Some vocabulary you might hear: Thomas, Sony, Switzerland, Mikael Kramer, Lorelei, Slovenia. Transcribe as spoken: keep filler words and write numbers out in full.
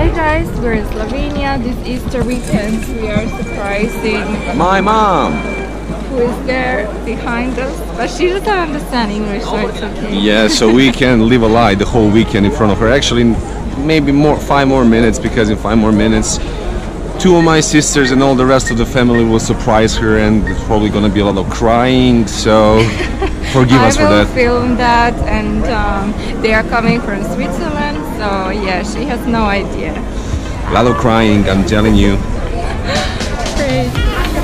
Hey guys, we're in Slovenia. This Easter weekend we are surprising my mom, who is there behind us, but she doesn't understand English, so it's okay. Yeah, so we can live a lie the whole weekend in front of her. Actually, maybe more five more minutes, because in five more minutes two of my sisters and all the rest of the family will surprise her, and there's probably gonna be a lot of crying, so forgive us for that. I will film that, and um, they are coming from Switzerland, so yeah, she has no idea. A lot of crying, I'm telling you. Great.